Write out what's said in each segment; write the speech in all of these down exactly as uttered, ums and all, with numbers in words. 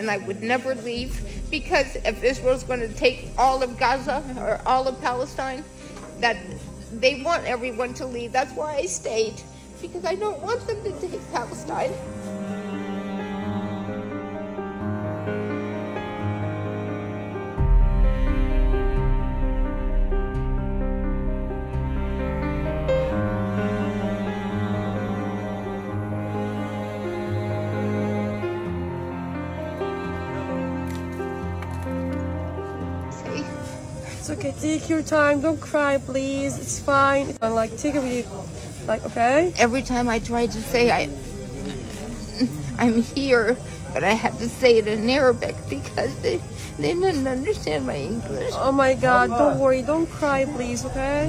and I would never leave, because if Israel's going to take all of Gaza or all of Palestine, that they want everyone to leave. That's why I stayed, because I don't want them to take Palestine. Okay, take your time, don't cry, please, it's fine. I'm like, take a week, like, okay? Every time I try to say I, I'm here, but I have to say it in Arabic because they, they didn't understand my English. Oh my God, don't worry, don't cry, please, okay?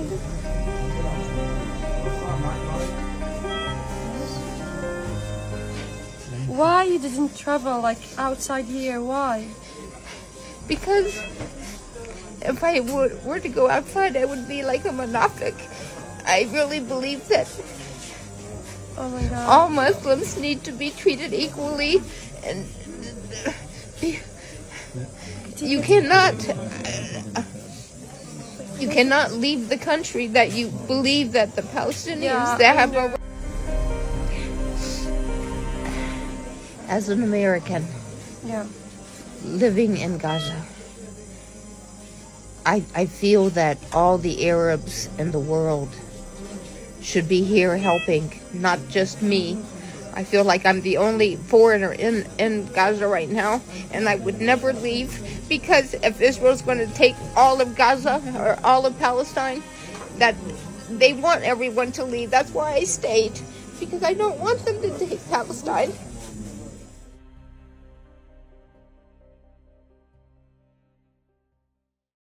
Why you didn't travel, like, outside here, why? Because if I were to go outside, I would be like a monophic. I really believe that oh my God. all Muslims need to be treated equally, and you cannot you cannot leave the country that you believe that the Palestinians yeah, that have a... As an American, yeah, living in Gaza, I, I feel that all the Arabs in the world should be here helping, not just me. I feel like I'm the only foreigner in, in Gaza right now, and I would never leave, because if Israel's going to take all of Gaza or all of Palestine, that they want everyone to leave. That's why I stayed, because I don't want them to take Palestine.